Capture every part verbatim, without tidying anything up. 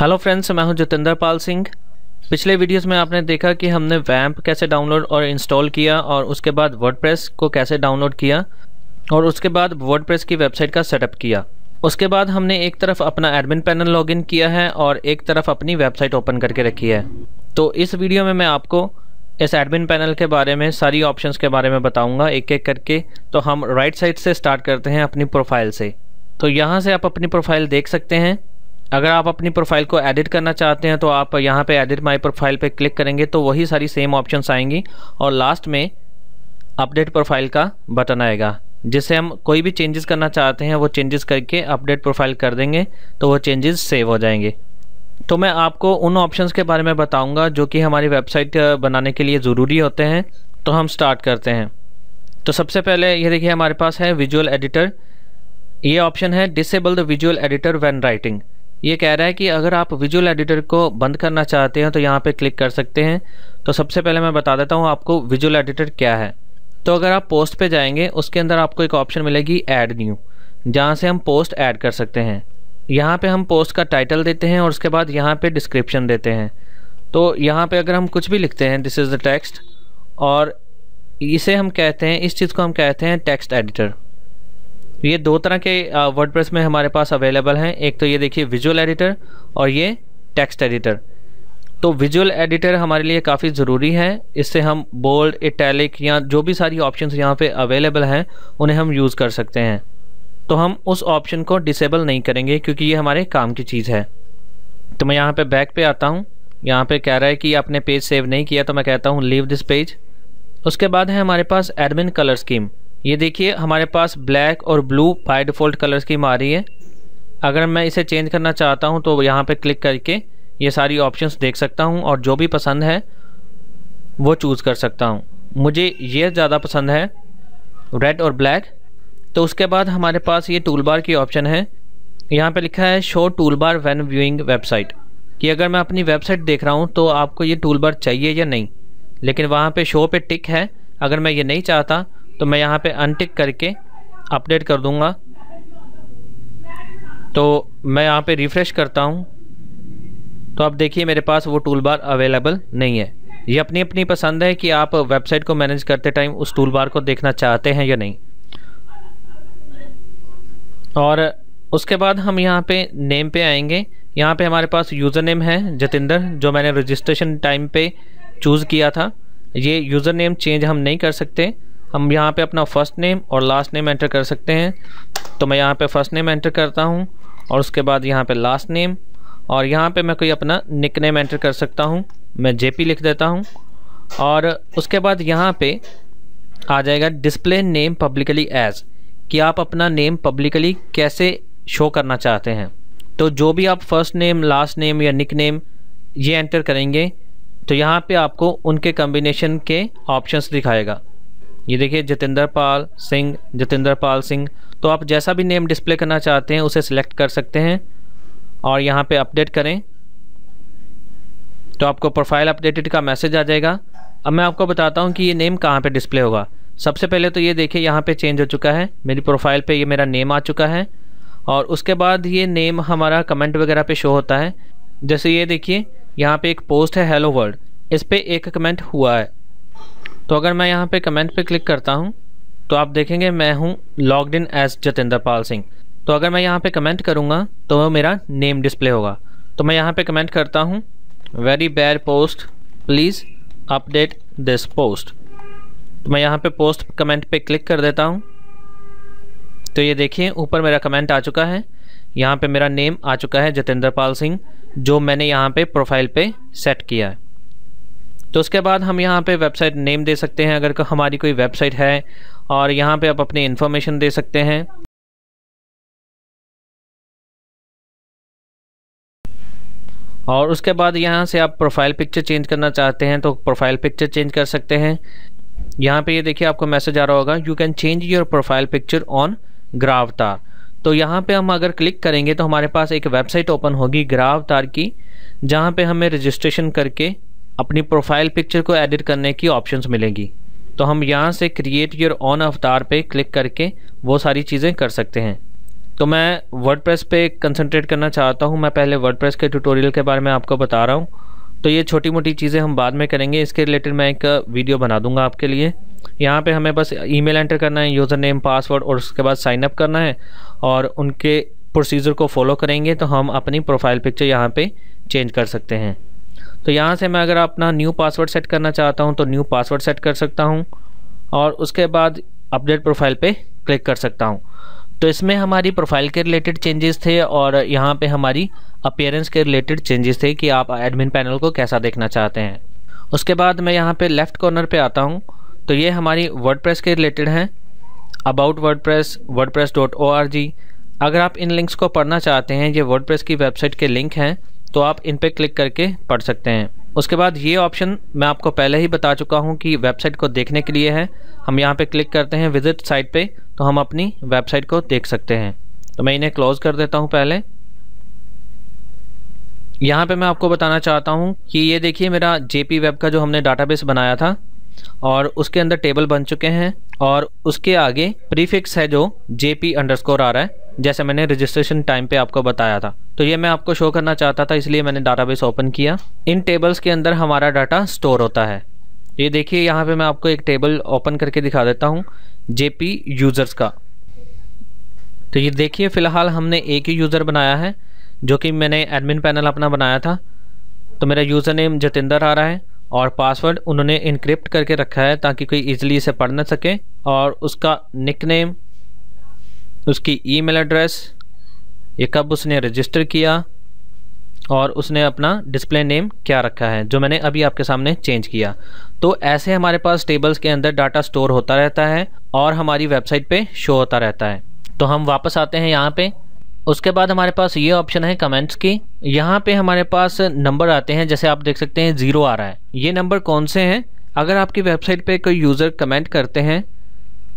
Hello friends, मैं हूं जतिंदर पाल सिंह। पिछले वीडियोस में आपने देखा कि हमने वैंप कैसे डाउनलोड और इंस्टॉल किया और उसके बाद वर्डप्रेस को कैसे डाउनलोड किया और उसके बाद वर्डप्रेस की वेबसाइट का सेटअप किया। उसके बाद हमने एक तरफ अपना एडमिन पैनल लॉगिन किया है और एक तरफ अपनी वेबसाइट ओपन करके रखी है। तो इस वीडियो में मैं आपको इस एडमिन पैनल के बारे में, सारी ऑप्शंस के बारे में बताऊंगा एक एक करके। तो हम राइट साइड से स्टार्ट करते हैं अपनी प्रोफाइल से। तो यहाँ से आप अपनी प्रोफाइल देख सकते हैं। अगर आप अपनी प्रोफाइल को एडिट करना चाहते हैं तो आप यहाँ पे एडिट माय प्रोफाइल पे क्लिक करेंगे तो वही सारी सेम ऑप्शंस आएंगी और लास्ट में अपडेट प्रोफाइल का बटन आएगा, जिससे हम कोई भी चेंजेस करना चाहते हैं वो चेंजेस करके अपडेट प्रोफाइल कर देंगे तो वो चेंजेस सेव हो जाएंगे। तो मैं आपको उन ऑप्शंस के बारे में बताऊंगा जो कि हमारी वेबसाइट बनाने के लिए ज़रूरी होते हैं। तो हम स्टार्ट करते हैं। तो सबसे पहले ये देखिए, हमारे पास है विजुअल एडिटर। ये ऑप्शन है disable the visual editor when writing. ये कह रहा है कि अगर आप विजुअल एडिटर को बंद करना चाहते हैं तो यहाँ पे क्लिक कर सकते हैं। तो सबसे पहले मैं बता देता हूँ आपको विजुअल एडिटर क्या है। तो अगर आप पोस्ट पे जाएंगे, उसके अंदर आपको एक ऑप्शन मिलेगी ऐड न्यू, जहाँ से हम पोस्ट ऐड कर सकते हैं। यहाँ पे हम पोस्ट का टाइटल देते हैं और उसके बाद यहाँ पे डिस्क्रिप्शन देते हैं। तो यहाँ पे अगर हम कुछ भी लिखते हैं, दिस इज़ द टेक्स्ट, और इसे हम कहते हैं, इस चीज़ को हम कहते हैं टेक्स्ट एडिटर। ये दो तरह के वर्डप्रेस में हमारे पास अवेलेबल हैं। एक तो ये देखिए विजुअल एडिटर और ये टेक्स्ट एडिटर। तो विजुअल एडिटर हमारे लिए काफ़ी ज़रूरी है। इससे हम बोल्ड, इटैलिक या जो भी सारी ऑप्शंस यहाँ पे अवेलेबल हैं उन्हें हम यूज़ कर सकते हैं। तो हम उस ऑप्शन को डिसेबल नहीं करेंगे क्योंकि ये हमारे काम की चीज़ है। तो मैं यहाँ पे बैक पे आता हूँ। यहाँ पे कह रहा है कि आपने पेज सेव नहीं किया, तो मैं कहता हूँ लीव दिस पेज। उसके बाद है हमारे पास एडमिन कलर स्कीम। ये देखिए, हमारे पास ब्लैक और blue by default colour scheme आ रही है। अगर मैं इसे चेंज करना चाहता हूँ तो यहाँ पर क्लिक करके ये सारी ऑप्शंस देख सकता हूँ और जो भी पसंद है वो चूज़ कर सकता हूँ। मुझे ये ज़्यादा पसंद है, रेड और ब्लैक। तो उसके बाद हमारे पास ये टूल बार की ऑप्शन है। यहाँ पे लिखा है show toolbar when viewing website, कि अगर मैं अपनी वेबसाइट देख रहा हूँ तो आपको ये टूल बार चाहिए या नहीं। लेकिन वहाँ पे शो पे टिक है। अगर मैं ये नहीं चाहता तो मैं यहाँ पे अनटिक करके अपडेट कर दूँगा। तो मैं यहाँ पे रिफ़्रेश करता हूँ तो आप देखिए मेरे पास वो टूल बार अवेलेबल नहीं है। ये अपनी अपनी पसंद है कि आप वेबसाइट को मैनेज करते टाइम उस टूल बार को देखना चाहते हैं या नहीं। और उसके बाद हम यहाँ पे नेम पे आएंगे। यहाँ पे हमारे पास यूज़र नेम है जतिंदर, जो मैंने रजिस्ट्रेशन टाइम पे चूज़ किया था। ये यूज़र नेम चेंज हम नहीं कर सकते। हम यहाँ पे अपना फ़र्स्ट नेम और लास्ट नेम एंटर कर सकते हैं। तो मैं यहाँ पे फ़र्स्ट नेम एंटर करता हूँ और उसके बाद यहाँ पे लास्ट नेम, और यहाँ पे मैं कोई अपना निक नेम एंटर कर सकता हूँ। मैं जे पी लिख देता हूँ और उसके बाद यहाँ पर आ जाएगा डिस्प्ले नेम पब्लिकली एज, कि आप अपना नेम पब्लिकली कैसे शो करना चाहते हैं। तो जो भी आप फर्स्ट नेम, लास्ट नेम या निक नेम ये एंटर करेंगे तो यहाँ पे आपको उनके कम्बिनेशन के ऑप्शंस दिखाएगा। ये देखिए जतिंदर पाल सिंह, जतिंदर पाल सिंह। तो आप जैसा भी नेम डिस्प्ले करना चाहते हैं उसे सिलेक्ट कर सकते हैं और यहाँ पे अपडेट करें तो आपको प्रोफाइल अपडेटेड का मैसेज आ जाएगा। अब मैं आपको बताता हूँ कि ये नेम कहाँ पर डिस्प्ले होगा। सबसे पहले तो ये देखिए यहाँ पे चेंज हो चुका है, मेरी प्रोफाइल पे ये मेरा नेम आ चुका है। और उसके बाद ये नेम हमारा कमेंट वगैरह पे शो होता है। जैसे ये देखिए यहाँ पे एक पोस्ट है हेलो वर्ल्ड, इस पे एक कमेंट हुआ है। तो अगर मैं यहाँ पे कमेंट पे क्लिक करता हूँ तो आप देखेंगे मैं हूँ logged in as Jatinder Pal Singh. तो अगर मैं यहाँ पर कमेंट करूँगा तो मेरा नेम डिस्प्ले होगा। तो मैं यहाँ पर कमेंट करता हूँ, very bad post, please update this post. तो मैं यहाँ पे पोस्ट कमेंट पे क्लिक कर देता हूँ तो ये देखिए ऊपर मेरा कमेंट आ चुका है। यहाँ पे मेरा नेम आ चुका है जतिंदर पाल सिंह, जो मैंने यहाँ पे प्रोफाइल पे सेट किया है। तो उसके बाद हम यहाँ पे वेबसाइट नेम दे सकते हैं अगर हमारी कोई वेबसाइट है, और यहाँ पे आप अपनी इन्फॉर्मेशन दे सकते हैं। और उसके बाद यहाँ से आप प्रोफाइल पिक्चर चेंज करना चाहते हैं तो प्रोफाइल पिक्चर चेंज कर सकते हैं। यहाँ पे ये देखिए आपको मैसेज आ रहा होगा, you can change your profile picture on Gravatar. तो यहाँ पे हम अगर क्लिक करेंगे तो हमारे पास एक वेबसाइट ओपन होगी ग्रेवतार की, जहाँ पे हमें रजिस्ट्रेशन करके अपनी प्रोफाइल पिक्चर को एडिट करने की ऑप्शंस मिलेगी। तो हम यहाँ से क्रिएट योर ऑन अवतार पे क्लिक करके वो सारी चीज़ें कर सकते हैं। तो मैं वर्डप्रेस पे कंसंट्रेट करना चाहता हूँ। मैं पहले वर्डप्रेस के ट्यूटोरियल के बारे में आपको बता रहा हूँ, तो ये छोटी मोटी चीज़ें हम बाद में करेंगे। इसके रिलेटेड मैं एक वीडियो बना दूँगा आपके लिए। यहाँ पे हमें बस ईमेल एंटर करना है, यूज़र नेम, पासवर्ड और उसके बाद साइन अप करना है और उनके प्रोसीजर को फॉलो करेंगे तो हम अपनी प्रोफाइल पिक्चर यहाँ पे चेंज कर सकते हैं। तो यहाँ से मैं अगर अपना न्यू पासवर्ड सेट करना चाहता हूँ तो न्यू पासवर्ड सेट कर सकता हूँ और उसके बाद अपडेट प्रोफाइल पे क्लिक कर सकता हूँ। तो इसमें हमारी प्रोफाइल के रिलेटेड चेंजेस थे और यहाँ पे हमारी अपीयरेंस के रिलेटेड चेंजेस थे कि आप एडमिन पैनल को कैसा देखना चाहते हैं। उसके बाद मैं यहाँ पे लेफ़्ट कॉर्नर पे आता हूँ तो ये हमारी वर्डप्रेस के रिलेटेड हैं, about WordPress, WordPress dot O R G. अगर आप इन लिंक्स को पढ़ना चाहते हैं, ये वर्डप्रेस की वेबसाइट के लिंक हैं, तो आप इन पर क्लिक करके पढ़ सकते हैं। उसके बाद ये ऑप्शन मैं आपको पहले ही बता चुका हूँ कि वेबसाइट को देखने के लिए है। हम यहाँ पे क्लिक करते हैं विजिट साइट पे तो हम अपनी वेबसाइट को देख सकते हैं। तो मैं इन्हें क्लोज़ कर देता हूँ। पहले यहाँ पे मैं आपको बताना चाहता हूँ कि ये देखिए मेरा जेपी वेब का जो हमने डाटाबेस बनाया था और उसके अंदर टेबल बन चुके हैं और उसके आगे प्रीफिक्स है जो जेपी अंडरस्कोर आ रहा है, जैसे मैंने रजिस्ट्रेशन टाइम पे आपको बताया था। तो ये मैं आपको शो करना चाहता था, इसलिए मैंने डाटाबेस ओपन किया। इन टेबल्स के अंदर हमारा डाटा स्टोर होता है। ये देखिए यहाँ पे मैं आपको एक टेबल ओपन करके दिखा देता हूँ जेपी यूज़र्स का। तो ये देखिए फ़िलहाल हमने एक ही यूज़र बनाया है जो कि मैंने एडमिन पैनल अपना बनाया था। तो मेरा यूज़र नेम जतिंदर आ रहा है और पासवर्ड उन्होंने इनक्रिप्ट करके रखा है ताकि कोई ईजिली इसे पढ़ ना सके, और उसका निकनेम, उसकी ईमेल एड्रेस, ये कब उसने रजिस्टर किया और उसने अपना डिस्प्ले नेम क्या रखा है जो मैंने अभी आपके सामने चेंज किया। तो ऐसे हमारे पास टेबल्स के अंदर डाटा स्टोर होता रहता है और हमारी वेबसाइट पे शो होता रहता है। तो हम वापस आते हैं यहाँ पे। उसके बाद हमारे पास ये ऑप्शन है कमेंट्स की। यहाँ पे हमारे पास नंबर आते हैं, जैसे आप देख सकते हैं ज़ीरो आ रहा है। ये नंबर कौन से हैं? अगर आपकी वेबसाइट पे कोई यूज़र कमेंट करते हैं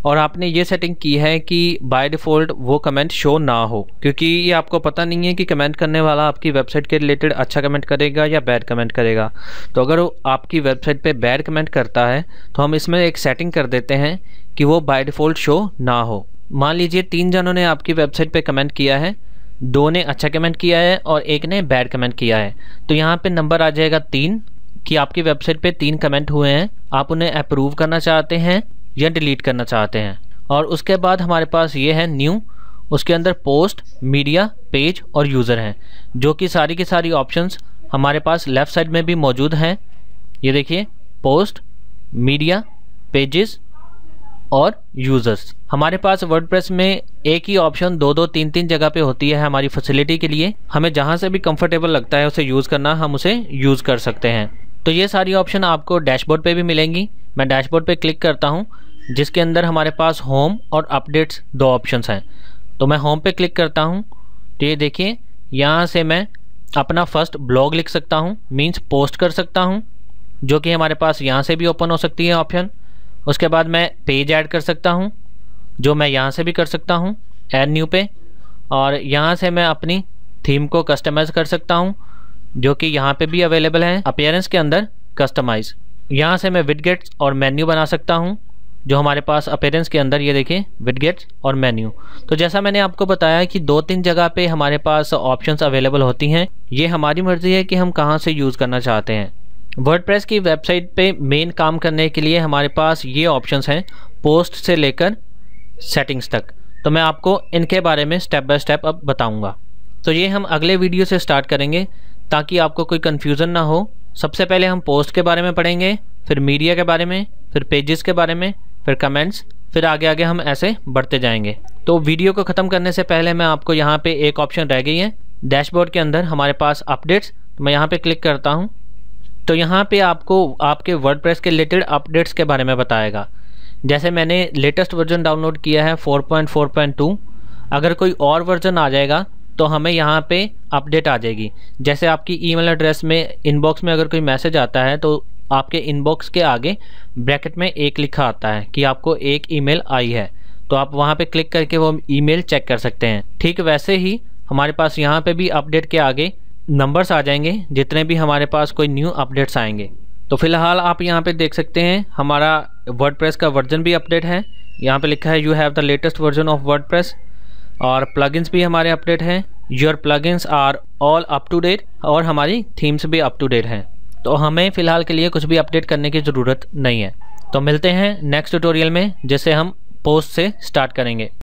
और आपने ये सेटिंग की है कि बाय डिफ़ॉल्ट वो कमेंट शो ना हो, क्योंकि ये आपको पता नहीं है कि कमेंट करने वाला आपकी वेबसाइट के रिलेटेड अच्छा कमेंट करेगा या बैड कमेंट करेगा। तो अगर वो आपकी वेबसाइट पे बैड कमेंट करता है तो हम इसमें एक सेटिंग कर देते हैं कि वो बाय डिफ़ॉल्ट शो ना हो। मान लीजिए तीन जनों ने आपकी वेबसाइट पर कमेंट किया है, दो ने अच्छा कमेंट किया है और एक ने बैड कमेंट किया है। तो यहाँ पर नंबर आ जाएगा तीन कि आपकी वेबसाइट पर तीन कमेंट हुए हैं, आप उन्हें अप्रूव करना चाहते हैं या डिलीट करना चाहते हैं। और उसके बाद हमारे पास ये है न्यू, उसके अंदर पोस्ट, मीडिया, पेज और यूज़र हैं, जो कि सारी की सारी ऑप्शंस हमारे पास लेफ़्ट साइड में भी मौजूद हैं। ये देखिए पोस्ट, मीडिया, पेजेस और यूज़र्स। हमारे पास वर्डप्रेस में एक ही ऑप्शन दो दो तीन तीन जगह पे होती है हमारी फैसिलिटी के लिए। हमें जहाँ से भी कंफर्टेबल लगता है उसे यूज़ करना, हम उसे यूज़ कर सकते हैं। तो ये सारी ऑप्शन आपको डैशबोर्ड पर भी मिलेंगी। मैं डैशबोर्ड पे क्लिक करता हूँ, जिसके अंदर हमारे पास होम और अपडेट्स दो ऑप्शंस हैं। तो मैं होम पे क्लिक करता हूँ तो ये देखिए यहाँ से मैं अपना फर्स्ट ब्लॉग लिख सकता हूँ, मींस पोस्ट कर सकता हूँ, जो कि हमारे पास यहाँ से भी ओपन हो सकती है ऑप्शन। उसके बाद मैं पेज ऐड कर सकता हूँ, जो मैं यहाँ से भी कर सकता हूँ ऐड न्यू पे, और यहाँ से मैं अपनी थीम को कस्टमाइज़ कर सकता हूँ जो कि यहाँ पर भी अवेलेबल है अपीयरेंस के अंदर कस्टमाइज़। यहाँ से मैं विडगेट्स और मेन्यू बना सकता हूँ, जो हमारे पास अपीयरेंस के अंदर ये देखें विडगेट्स और मेन्यू। तो जैसा मैंने आपको बताया कि दो तीन जगह पे हमारे पास ऑप्शंस अवेलेबल होती हैं, ये हमारी मर्ज़ी है कि हम कहाँ से यूज़ करना चाहते हैं। वर्डप्रेस की वेबसाइट पे मेन काम करने के लिए हमारे पास ये ऑप्शंस हैं पोस्ट से लेकर सेटिंग्स तक। तो मैं आपको इनके बारे में स्टेप बाय स्टेप अब बताऊँगा। तो ये हम अगले वीडियो से स्टार्ट करेंगे ताकि आपको कोई कन्फ्यूज़न ना हो। सबसे पहले हम पोस्ट के बारे में पढ़ेंगे, फिर मीडिया के बारे में, फिर पेजेस के बारे में, फिर कमेंट्स, फिर आगे आगे हम ऐसे बढ़ते जाएंगे। तो वीडियो को ख़त्म करने से पहले मैं आपको यहाँ पे एक ऑप्शन रह गई है डैशबोर्ड के अंदर हमारे पास अपडेट्स, तो मैं यहाँ पे क्लिक करता हूँ तो यहाँ पे आपको आपके वर्डप्रेस के रिलेटेड अपडेट्स के बारे में बताएगा। जैसे मैंने लेटेस्ट वर्जन डाउनलोड किया है four point four point two, अगर कोई और वर्जन आ जाएगा तो हमें यहाँ पे अपडेट आ जाएगी। जैसे आपकी ईमेल एड्रेस में इनबॉक्स में अगर कोई मैसेज आता है तो आपके इनबॉक्स के आगे ब्रैकेट में एक लिखा आता है कि आपको एक ईमेल आई है, तो आप वहाँ पे क्लिक करके वो ईमेल चेक कर सकते हैं। ठीक वैसे ही हमारे पास यहाँ पे भी अपडेट के आगे नंबर्स आ जाएंगे जितने भी हमारे पास कोई न्यू अपडेट्स आएंगे। तो फिलहाल आप यहाँ पर देख सकते हैं हमारा वर्डप्रेस का वर्जन भी अपडेट है। यहाँ पर लिखा है you have the latest version of WordPress और प्लगइन्स भी हमारे अपडेट हैं। Your plugins are all up to date और हमारी थीम्स भी अप टू डेट हैं। तो हमें फ़िलहाल के लिए कुछ भी अपडेट करने की ज़रूरत नहीं है। तो मिलते हैं नेक्स्ट ट्यूटोरियल में, जिसे हम पोस्ट से स्टार्ट करेंगे।